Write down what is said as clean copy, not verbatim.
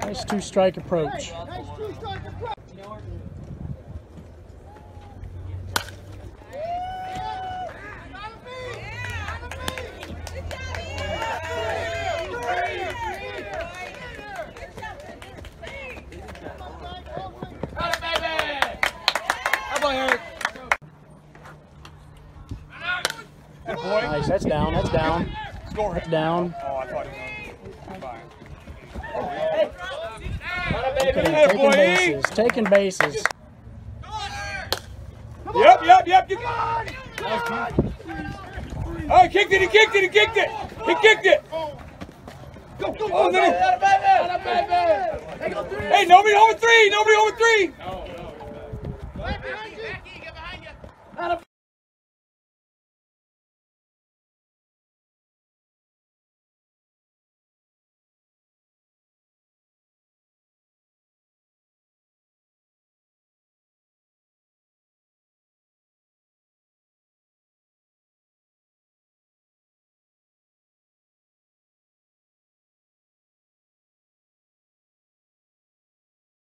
Nice two-strike approach. Nice, that's down, score. That's down. Oh, I thought he was fine. Okay, taking bases. Yep, you got it! Oh, he kicked it, he kicked it! Go, go, go! Hey, nobody over three!